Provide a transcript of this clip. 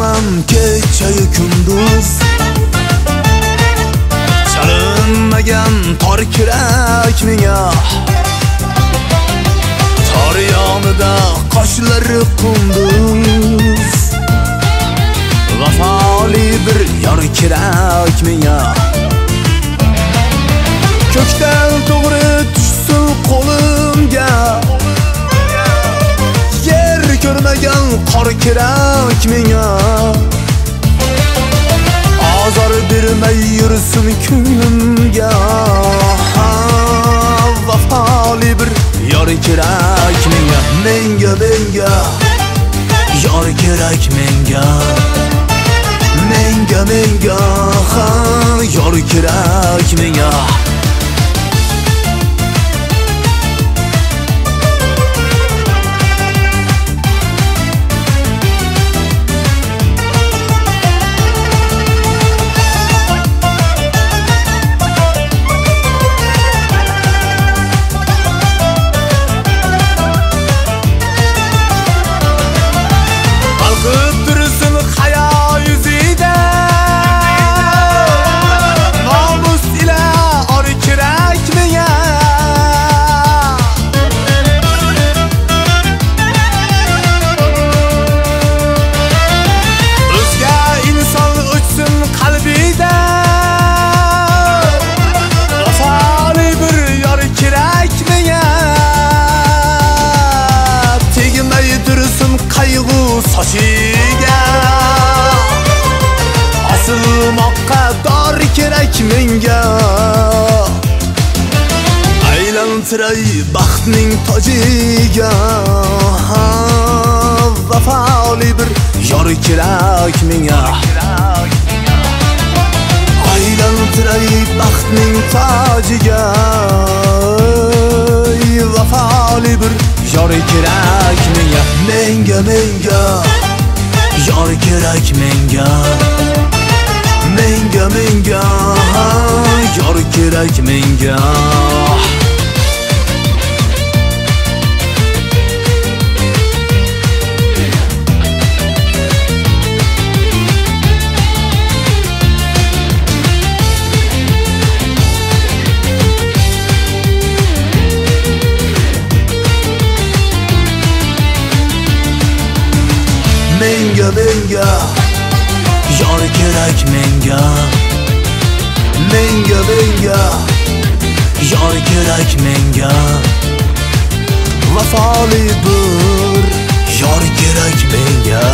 Aman keç ayı kündüz çalınmagan tor kerak menga. Tor yonida qoshlari qunduz, vafoli bir yor kerak menga. Ko'kdan to'g'ri tushsin qo'limga, yer ko'rmagan qor kerak menga. Azor bermay yursin kunimga, vafoli bir yor kerak menga. Menga yor kerak menga, menga yor kerak menga. Menga aylantiray baxtning tojiga, vafoli bir yor kerak menga. Aylantiray baxtning tojiga, vafoli bir yor kerak menga. Menga yor kerak menga, menga yor kerak menga. Menga yor kerak menga, menga yor kerak menga. Vafoli bir yor kerak menga.